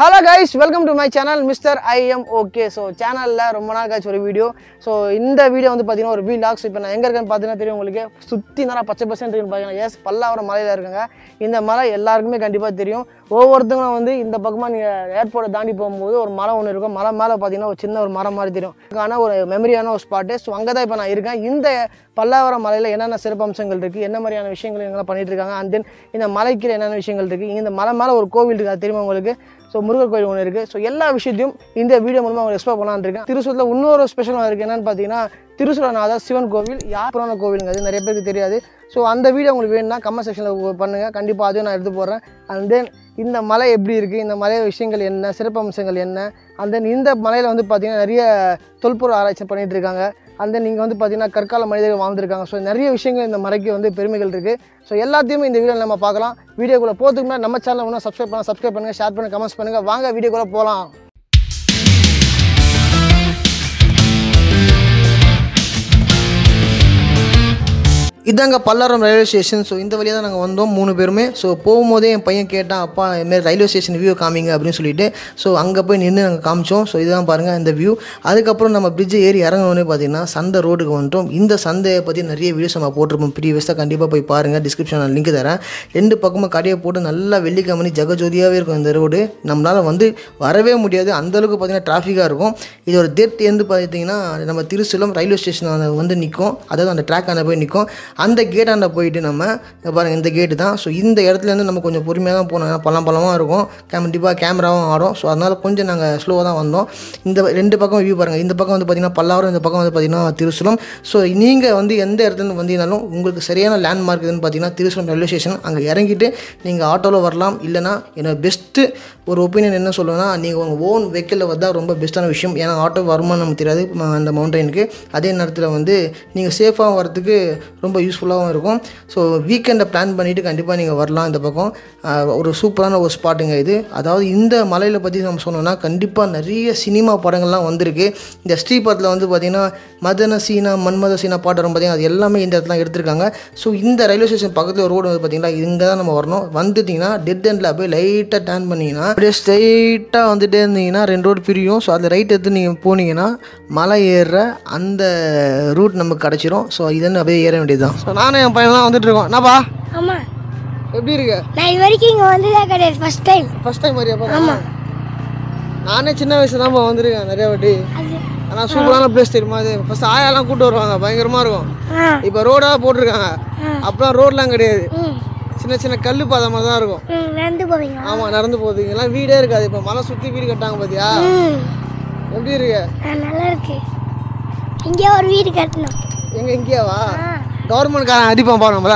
Hello guys, welcome to my channel mister I'm okay. So சேனலில் ரொம்ப நாள் கழிச்சு ஒரு வீடியோ. ஸோ இந்த வீடியோ வந்து பார்த்தீங்கன்னா ஒரு வீலாக்ஸ். இப்போ நான் எங்கே இருக்கேன்னு பார்த்தீங்கன்னா தெரியும் உங்களுக்கு. சுற்றி நேரம் 10% இருக்குன்னு பார்த்தீங்கன்னா எஸ் பல்லாவரம் மலையில் இருக்காங்க. இந்த மலை எல்லாருக்குமே கண்டிப்பாக தெரியும். ஒவ்வொருத்தங்களும் வந்து இந்த பக்கமாக நீங்கள் ஏர்போர்ட்டை தாண்டி போகும்போது ஒரு மலை ஒன்று இருக்கும். மலை மேலே பார்த்தீங்கன்னா ஒரு சின்ன ஒரு மரம் மாதிரி தெரியும். ஆனால் ஒரு மெமரியான ஒரு ஸ்பாட்டு. ஸோ அங்கே தான் இப்போ நான் இருக்கேன். இந்த பல்லாவரம் மலையில் என்னென்ன சிறப்பம்சங்கள் இருக்குது, என்ன மாதிரியான விஷயங்கள் எங்கெல்லாம் பண்ணிகிட்டு இருக்காங்க, அண்ட் தென் இந்த மலைக்கு என்னென்ன விஷயங்கள் இருக்குது, இந்த மலை மேலே ஒரு கோவில் இருக்குது, அது தெரியுமா உங்களுக்கு. ஸோ முருகர் கோயில் ஒன்று இருக்குது. ஸோ எல்லா விஷயத்தையும் இந்த வீடியோ மூலமாக அவங்க எக்ஸ்ப்ளோர் பண்ணலான்னு இருக்கேன். திருச்சூரில் இன்னொரு ஸ்பெஷலாக இருக்குது. என்னென்னு பார்த்தீங்கன்னா திருசுரநாதர் சிவன் கோவில், யாப்புரான கோவிலுங்கிறது நிறைய பேருக்கு தெரியாது. ஸோ அந்த வீடியோ உங்களுக்கு வேணும்னா கமெண்ட் செக்ஷனில் பண்ணுங்கள், கண்டிப்பாக அதையும் நான் எடுத்து போடுறேன். அண்ட் தென் இந்த மலை எப்படி இருக்குது, இந்த மலை விஷயங்கள் என்ன, சிறப்பம்சங்கள் என்ன, அண்ட் தென் இந்த மலையில் வந்து பார்த்திங்கன்னா நிறைய தொல்பொருள் ஆராய்ச்சி பண்ணிகிட்டு இருக்காங்க. அண்ட் தென் நீங்கள் வந்து பார்த்திங்கன்னா கற்கால மனிதர்கள் வாழ்ந்துருக்காங்க. ஸோ நிறைய விஷயங்கள் இந்த மலைக்கு வந்து பெருமைகள் இருக்குது. ஸோ எல்லாத்தையுமே இந்த வீடியோவில் நம்ம பார்க்கலாம். வீடியோக்குள்ளே போகிறதுக்குன்னா நம்ம சேனலை ஒன்றும் சப்ஸ்கிரைப் பண்ணுங்கள், ஷேர் பண்ணுங்கள், கமெண்ட்ஸ் பண்ணுங்கள். வாங்க வீடியோக்குள்ளே போகலாம். இதாங்க பல்லாவரம் ரயில்வே ஸ்டேஷன். ஸோ இந்த வழியாக தான் நாங்கள் வந்தோம் 3 பேருமே. ஸோ போகும்போதே என் பையன் கேட்டான், அப்பா இதுமாரி ரயில்வே ஸ்டேஷன் வியூ காமிங்க அப்படின்னு சொல்லிட்டு. ஸோ அங்கே போய் நின்று நாங்கள் காமிச்சோம். ஸோ இதுதான் பாருங்கள் இந்த வியூ. அதுக்கப்புறம் நம்ம பிரிட்ஜை ஏறி இறங்கினோடனே பார்த்தீங்கன்னா சந்தை ரோடுக்கு வந்துட்டோம். இந்த சந்தையை பற்றி நிறைய வீடியோஸ் நம்ம போட்டிருப்போம் ப்ரீவியஸாக, கண்டிப்பாக போய் பாருங்கள். டிஸ்கிரிப்ஷனில் லிங்க் தரேன். 2 பக்கமும் கடையை போட்டு நல்லா வெள்ளிக்கிழமை ஜகஜோதியாகவே இருக்கும் இந்த ரோடு. நம்மளால் வந்து வரவே முடியாது, அந்தளவுக்கு பார்த்தீங்கன்னா டிராஃபிக்காக இருக்கும். இது ஒரு டெட் எந்து பார்த்தீங்கன்னா நம்ம திருச்சூலம் ரயில்வே ஸ்டேஷன் வந்து நிற்கும், அதாவது அந்த ட்ராக் அங்கே போய் நிற்கும். அந்த கேட்டாண்ட போயிட்டு நம்ம பாருங்கள் இந்த கேட்டு தான். ஸோ இந்த இடத்துலேருந்து நம்ம கொஞ்சம் பொறுமையாக தான் போனோம். ஏன்னா பழம்பழமாக இருக்கும், கண்டிப்பாக கேமராவும் ஆடும். ஸோ அதனால் கொஞ்சம் நாங்கள் ஸ்லோவாக தான் வந்தோம். இந்த 2 பக்கம் வியூ பாருங்கள். இந்த பக்கம் வந்து பார்த்திங்கன்னா பல்லாவரம், இந்த பக்கம் வந்து பார்த்திங்கன்னா திருச்சூலம். ஸோ நீங்கள் வந்து எந்த இடத்துல வந்தீங்கனாலும் உங்களுக்கு சரியான லேண்ட்மார்க் இதுன்னு பார்த்திங்கன்னா திருச்சூலம் ரயில்வே ஸ்டேஷன். அங்கே இறங்கிட்டு நீங்கள் ஆட்டோவில் வரலாம். இல்லைனா என்னோட பெஸ்ட்டு ஒரு ஒப்பீனியன் என்ன சொல்லுவேன்னா, நீங்கள் உங்கள் ஓன் வெஹிக்கிளில் வந்தால் ரொம்ப பெஸ்ட்டான விஷயம். ஏன்னா ஆட்டோ வருமா நமக்கு தெரியாது அந்த மவுண்டெயினுக்கு. அதே நேரத்தில் வந்து நீங்கள் சேஃபாக வரத்துக்கு ரொம்ப யூஸ்ஃபுல்லாகவும் இருக்கும். ஸோ வீக்கெண்டை பிளான் பண்ணிவிட்டு கண்டிப்பாக நீங்கள் வரலாம். இந்த பக்கம் ஒரு சூப்பரான ஒரு ஸ்பாட்டுங்க இது. அதாவது இந்த மலையில் பற்றி நம்ம சொன்னோன்னா கண்டிப்பாக நிறைய சினிமா படங்கள்லாம் வந்திருக்கு. இந்த ஸ்ரீபத்தில் வந்து பார்த்திங்கன்னா மதன சீனா மன்மத சீனா பாட்டு வரும் பார்த்திங்கன்னா அது எல்லாமே இந்த இடத்துல எடுத்திருக்காங்க. ஸோ இந்த ரயில்வே ஸ்டேஷன் பக்கத்தில் ஒரு ரோடு வந்து பார்த்திங்கன்னா இங்கே தான் நம்ம வரணும். வந்துட்டிங்கன்னா டெட் எண்டில் போய் லைட்டாக டேர்ன் பண்ணிங்கன்னா அப்படியே ஸ்ட்ரைட்டாக வந்துகிட்டே இருந்தீங்கன்னா 2 ரோடு பிரியும். ஸோ அதில் ரைட் எடுத்து நீங்கள் போனீங்கன்னா மலை ஏறுற அந்த ரூட் நமக்கு கிடச்சிரும். ஸோ இதுன்னு அப்படியே ஏற வேண்டியது. நானும் என் பையன் தான் வந்துட்டு இருக்கோம். என்னப்பா? ஆமா. எப்படி இருக்கு? நான் இது வரைக்கும் இங்க வந்ததே கிடையாது. First time. ஃபர்ஸ்ட் டைம் வரியாப்பா? ஆமா. நானே சின்ன வயசுல தான் வந்திருக்கேன் நிறைய வாட்டி. ஆனா சூப்பரான பிளேஸ் தெரியுமா அது. ஃபர்ஸ்ட் ஆயாலாம் கூட்டி வருவாங்க, பயங்கரமா இருக்கும். இப்போ ரோடா போட்டுருக்காங்க. அப்பலாம் ரோட்லாம் கிடையாது, சின்ன சின்ன கல்லு பாதை மாதிரி தான் இருக்கும். நடந்து போவீங்க? ஆமா, நடந்து போவீங்க. எல்லாம் வீடே இருக்காது. இப்போ மலை சுத்தி வீடு கட்டாங்க பாத்தியா? எப்படி இருக்கு? நல்லா இருக்கு. இங்கே ஒரு வீடு கட்டணும். எங்க இங்கேவா? கவர்மெண்ட்காரன் அடிப்பான் பாரு நம்மள.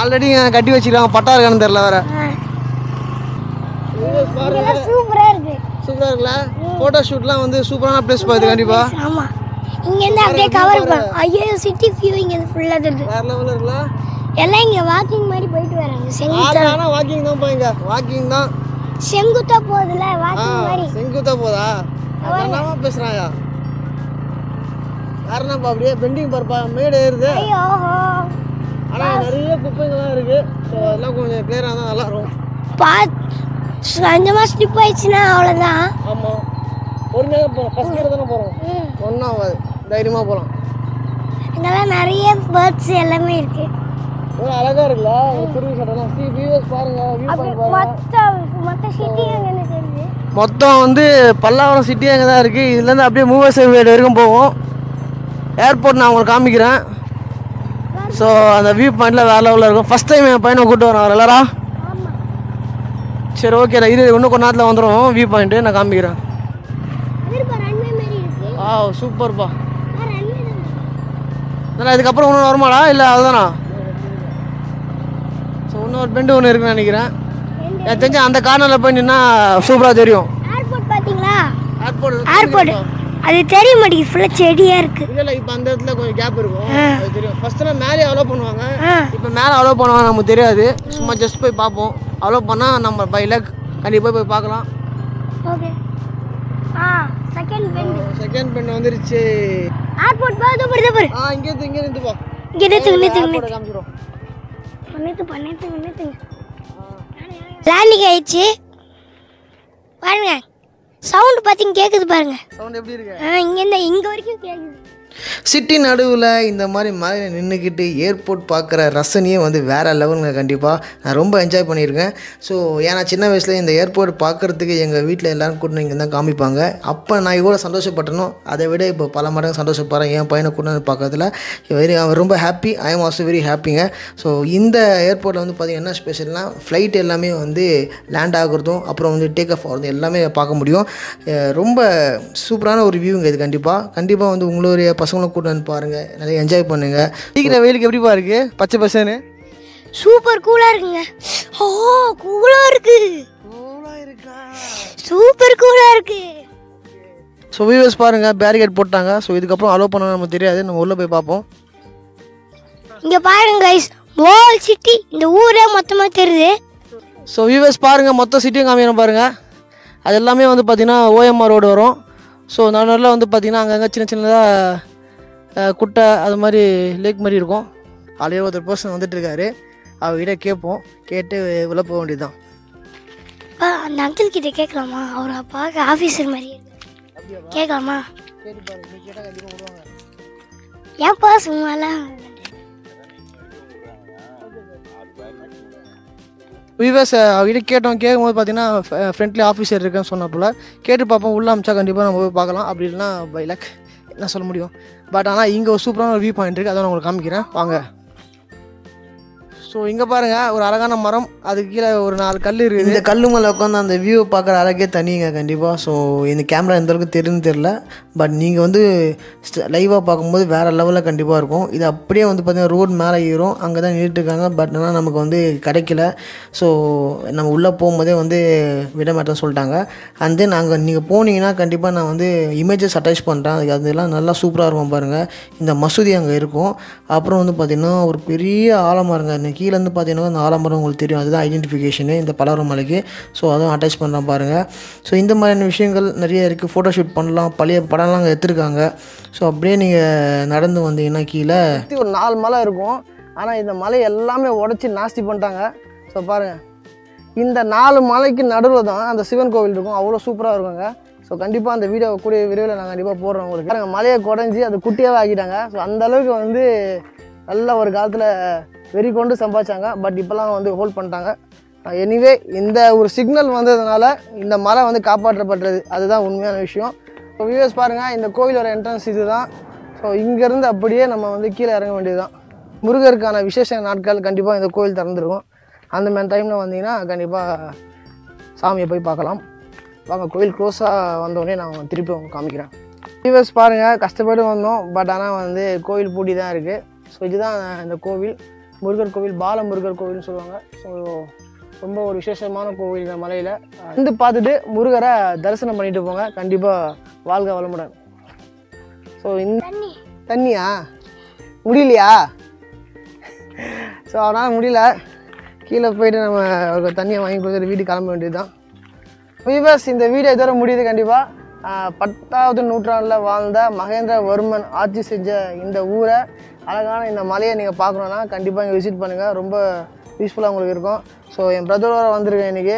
ஆல்ரெடி கட்டி வச்சுக்கலாம், பட்டா இருக்கான்னு தெரியல வேற. சூப்பராக இருக்கு. சூப்பராக இருக்குல்ல? ஃபோட்டோ ஷூட்லாம் வந்து சூப்பரான பிளேஸ் பார்த்து கண்டிப்பாக. ஆமாம், இங்கேருந்து அப்படியே கவர் பண்ணும். ஐயோ, சிட்டி வியூ இங்கேருந்து ஃபுல்லாக இருக்குது. வேறு லெவலில் இருக்குல்ல? எல்லாம் இங்கே வாக்கிங் மாதிரி போயிட்டு வராங்க. செங்குத்தா? ஆனால் வாக்கிங் தான் போய், இங்கே வாக்கிங் தான். செங்குத்தா போகுதுல்ல, வாக்கிங் மாதிரி. செங்குத்தா போதா? என்னமா பேசுகிறாயா? காரணப்பா அப்படியே பெண்டிங் பார்ப்பா, மேடு ஏறுது. ஆனால் நிறைய குப்பைங்கள்லாம் இருக்கு. ஸோ அதெல்லாம் கொஞ்சம் கிளியராக தான் நல்லா இருக்கும். கொஞ்சமாக ஸ்லிப் ஆயிடுச்சுன்னா அவ்வளோதான். ஆமாம், பொறுமையாக போகிறோம். ஃபஸ்ட் இயர் தானே போகிறோம், ஒன்றும் ஆகாது, தைரியமாக போகலாம். இங்கெல்லாம் நிறைய பேர்ட்ஸ் எல்லாமே இருக்கு. ரொம்ப அழகாக இருக்குல்ல? குருவி சட்டெல்லாம் சி வியூஸ் பாருங்க. மொத்தம் வந்து பல்லாவரம் சிட்டி அங்கே தான் இருக்குது. இதுலேருந்து அப்படியே மூவேஸ்வர் வீடு வரைக்கும் போவோம். ஏர்போர்ட் நான் உங்களுக்கு காமிக்கிறேன். ஸோ அந்த வியூ பாயிண்டில் வேறு லெவலில் இருக்கும். ஃபஸ்ட் டைம் என் பையனை கூப்பிட்டு வரேன் எல்லாரா. சரி, ஓகே. நான் இது இன்னும் கொஞ்ச நேரத்தில் வந்துடும் வியூ பாயிண்ட்டு, நான் காமிக்கிறேன். ஆ, சூப்பர்ப்பா. அண்ணா இதுக்கப்புறம் ஒன்று வருமாடா? இல்லை அதுதானா? ஸோ இன்னொரு பெண்டு ஒன்று இருக்குன்னு நினைக்கிறேன். எனக்கு தெரிஞ்ச அந்த கார்னரில் போய் நின்னா சூப்பராக தெரியும். ஏர்போர்ட் பார்த்தீங்களா? ஏர்போர்ட் அது தெரிய மாட்டேங்குது, ஃபுல்லாக செடியாக இருக்குது. இல்லை இல்லை, இப்போ அந்த இடத்துல கொஞ்சம் கேப் இருக்கும், அது தெரியும். ஃபஸ்ட்டெல்லாம் மேலே அலோவ் பண்ணுவாங்க, இப்போ மேலே அலோவ் பண்ணுவாங்க நமக்கு தெரியாது. சும்மா ஜஸ்ட் போய் பார்ப்போம். அலோவ் பண்ணால் நம்ம பை லக் கண்டிப்பாக போய் பார்க்கலாம். ஓகே. ஆ, செகண்ட் பெண்ட் வந்துருச்சு. ஏர்போர்ட் பாத்து பாரு. ஆ, இங்க இருந்து போ. இங்க நித்து காமிச்சறோம். பண்ணிட்டு லேண்டிங் ஆயிடுச்சு. பாருங்க சவுண்ட் பார்த்தீங்க கேட்குது பாருங்க சவுண்ட் எப்படி இருக்கு. இங்கேருந்து இங்கே வரைக்கும் கேட்குது. சிட்டி நடுவில் இந்த மாதிரி மலையை நின்றுக்கிட்டு ஏர்போர்ட் பார்க்குற ரசனையே வந்து வேறு லெவலுங்க. கண்டிப்பாக நான் ரொம்ப என்ஜாய் பண்ணியிருக்கேன். ஸோ ஏன்னா சின்ன வயசில் இந்த ஏர்போர்ட் பார்க்குறதுக்கு எங்கள் வீட்டில் எல்லோரும் கூட்டினு இங்கே தான் காமிப்பாங்க. அப்போ நான் இவ்வளோ சந்தோஷப்பட்டனோ அதை விட இப்போ பல மடங்கு சந்தோஷப்படுறேன் என் பையனை கூட்டினு பார்க்குறதுல. வெரி ரொம்ப happy, I am also very ஹாப்பிங்க. ஸோ இந்த ஏர்போர்ட்டில் வந்து பார்த்திங்கன்னா என்ன ஸ்பெஷல்னால் ஃப்ளைட் எல்லாமே வந்து லேண்ட் ஆகுறதும் அப்புறம் வந்து டேக் ஆஃப் ஆகிறதும் எல்லாமே பார்க்க முடியும். ரொம்ப சூப்பரான ஒரு வியூங்க இது. கண்டிப்பாக வந்து உங்களுடைய பசங்களும் கூட்டு வந்து பாருங்க, நிறைய என்ஜாய் பண்ணுங்க. சீக்கிர வெயிலுக்கு எப்படி பாருக்கு பச்சை பசன்னு சூப்பர் கூலா இருக்குங்க. ஓ கூலா இருக்கா சூப்பர் கூலா இருக்கு. ஸோ வியூவர்ஸ் பாருங்க பேரிகேட் போட்டாங்க. ஸோ இதுக்கப்புறம் அலோ பண்ண நமக்கு தெரியாது, நம்ம உள்ள போய் பார்ப்போம். இங்க பாருங்க கைஸ் ஹோல் சிட்டி இந்த ஊரே மொத்தமா தெரியுது. ஸோ வியூவர்ஸ் பாருங்க மொத்த சிட்டியும் காமிக்கிறோம் பாருங்க. அது எல்லாமே வந்து பார்த்தீங்கன்னா ஓஎம்ஆர் ரோடு வரும். ஸோ நல்லா வந்து பார்த்திங்கன்னா அங்கங்கே சின்ன சின்னதாக குட்டை அது மாதிரி லேக் மாதிரி இருக்கும். ஆல்ரெடி ஒருத்தர் பர்சன் வந்துட்டுருக்காரு, அவர்கிட்ட கேட்போம், கேட்டு உள்ள போக வேண்டியது தான். அந்த அங்கிள் கிட்டே கேட்கலாமா? அவர் அப்பாவுக்கு ஆஃபீஸர் மாதிரி கேட்கலாமா? ஏன்ப்பா சும்மாலாம் வியூவர்ஸ் அவர்கிட்ட கேட்டோம். கேட்கும்போது பார்த்தீங்கன்னா ஃப்ரெண்ட்லி ஆஃபீஸர் இருக்குன்னு சொன்னப்போல கேட்டு பார்ப்போம். உள்ளே அமிச்சா கண்டிப்பாக நம்ம போய் பார்க்கலாம். அப்படி இல்லைன்னா பை லக் என்ன சொல்ல முடியும். பட் ஆனால் இங்கே ஒரு சூப்பரான ஒரு வியூ பாயிண்ட் இருக்குது, அதை நான் உங்களுக்கு காமிக்கிறேன் வாங்க. ஸோ இங்கே பாருங்கள் ஒரு அழகான மரம், அதுக்கு கீழே ஒரு 4 கல் இருக்குது. இந்த கல் மேலே உட்காந்து அந்த வியூவை பார்க்குற அழகே தனிங்க கண்டிப்பாக. ஸோ இந்த கேமரா எந்த அளவுக்கு தெரியுன்னு பட் நீங்கள் வந்து லைவாக பார்க்கும்போது வேறு லெவலில் கண்டிப்பாக இருக்கும். இது அப்படியே வந்து பார்த்திங்கன்னா ரோடு மேலே ஏறும், அங்கே தான் நின்றுட்டுருக்காங்க. பட் ஆனால் நமக்கு வந்து கிடைக்கல. ஸோ நம்ம உள்ளே போகும்போதே வந்து விடமாட்டேன்னு சொல்லிட்டாங்க. அண்ட் தென் அங்கே நீங்கள் போனீங்கன்னா கண்டிப்பாக நான் வந்து இமேஜஸ் அட்டாச் பண்ணுறேன், அதுக்கு அதெல்லாம் நல்லா சூப்பராக இருக்கும் பாருங்கள். இந்த மசூதி அங்கே இருக்கும். அப்புறம் வந்து பார்த்திங்கன்னா ஒரு பெரிய ஆழமாக இருங்க, இன்னைக்கு கீழே வந்து பார்த்தீங்கன்னா அந்த ஆலமரம் உங்களுக்கு தெரியும், அதுதான் ஐடென்டிஃபிகேஷனு இந்த பல்லவரம் மலைக்கு. ஸோ அதுவும் அட்டாச் பண்ணலாம் பாருங்கள். ஸோ இந்த மாதிரியான விஷயங்கள் நிறைய இருக்குது, ஃபோட்டோ ஷூட் பண்ணலாம், பழைய படம்லாம் அங்கே எடுத்துருக்காங்க. ஸோ அப்படியே நீங்கள் நடந்து வந்தீங்கன்னா கீழே ஒரு 4 மலை இருக்கும். ஆனால் இந்த மலை எல்லாமே உடச்சி நாஸ்தி பண்ணிட்டாங்க. ஸோ பாருங்கள் இந்த 4 மலைக்கு நடுவில் தான் அந்த சிவன் கோவில் இருக்கும், அவ்வளோ சூப்பராக இருக்குங்க. ஸோ கண்டிப்பாக அந்த வீடியோ கூடிய விரைவில் நாங்கள் கண்டிப்பாக போடுறோம் உங்களுக்கு. நாங்கள் மலையை குடஞ்சி அது குட்டியாகவே ஆக்கிட்டாங்க. ஸோ அந்தளவுக்கு வந்து நல்ல ஒரு காலத்தில் வெறி கொண்டு சம்பாதிச்சாங்க. பட் இப்போலாம் வந்து ஹோல்ட் பண்ணிட்டாங்க. எனிவே இந்த ஒரு சிக்னல் வந்ததுனால இந்த மலை வந்து காப்பாற்றப்பட்டது, அதுதான் உண்மையான விஷயம். ஸோ வியூவர்ஸ் பாருங்கள் இந்த கோவிலோட என்ட்ரன்ஸ் இது தான். ஸோ இங்கேருந்து அப்படியே நம்ம வந்து கீழே இறங்க வேண்டியது தான். முருகருக்கான விசேஷ நாட்கள் கண்டிப்பாக இந்த கோவில் திறந்துருக்கும். அந்த மாதிரி டைமில் வந்தீங்கன்னா கண்டிப்பாக சாமியை போய் பார்க்கலாம். வாங்க கோவில் க்ளோஸாக வந்தோடனே நான் திருப்பி அவங்க காமிக்கிறேன். வியூவர்ஸ் பாருங்கள் கஷ்டப்பட்டு வந்தோம், பட் ஆனால் வந்து கோவில் பூட்டி தான் இருக்குது. ஸோ இதுதான் இந்த கோவில், முருகர் கோவில், பாலமுருகர் கோவில்னு சொல்லுவாங்க. ஸோ ரொம்ப ஒரு விசேஷமான கோவில் இந்த மலையில். வந்து பார்த்துட்டு முருகரை தரிசனம் பண்ணிட்டு போங்க, கண்டிப்பாக வாழ்க வளமுடன். ஸோ இந்த தண்ணியா முடியலையா? ஸோ அதனால் முடியல, கீழே போய்ட்டு நம்ம தண்ணியை வாங்கி கொடுத்துட்டு வீட்டுக்கு கிளம்ப வேண்டியது தான். வியூவர்ஸ் இந்த வீடியோ இதோட முடியுது. கண்டிப்பாக 10ஆவது நூற்றாண்டில் வாழ்ந்த மகேந்திரவர்மன் ஆட்சி செஞ்ச இந்த ஊரை, அழகான இந்த மலையை நீங்கள் பார்க்கணுன்னா கண்டிப்பாக இங்கே விசிட் பண்ணுங்கள், ரொம்ப யூஸ்ஃபுல்லாக உங்களுக்கு இருக்கும். ஸோ என் பிரதரோட வந்திருக்கேன் இன்றைக்கி,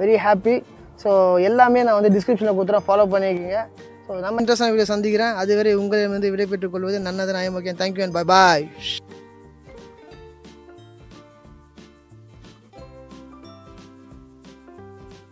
வெரி ஹாப்பி. ஸோ எல்லாமே நான் வந்து டிஸ்கிரிப்ஷனில் கொடுத்துறேன், ஃபாலோ பண்ணிக்கிங்க. ஸோ நம்ம இன்ட்ரெஸ்டான வீடியோ சந்திக்கிறேன், அதுவரை உங்களிடம் வந்து விடைபெற்றுக் கொள்வது நன்னது நாயமோக்கேன். Thank you and bye bye.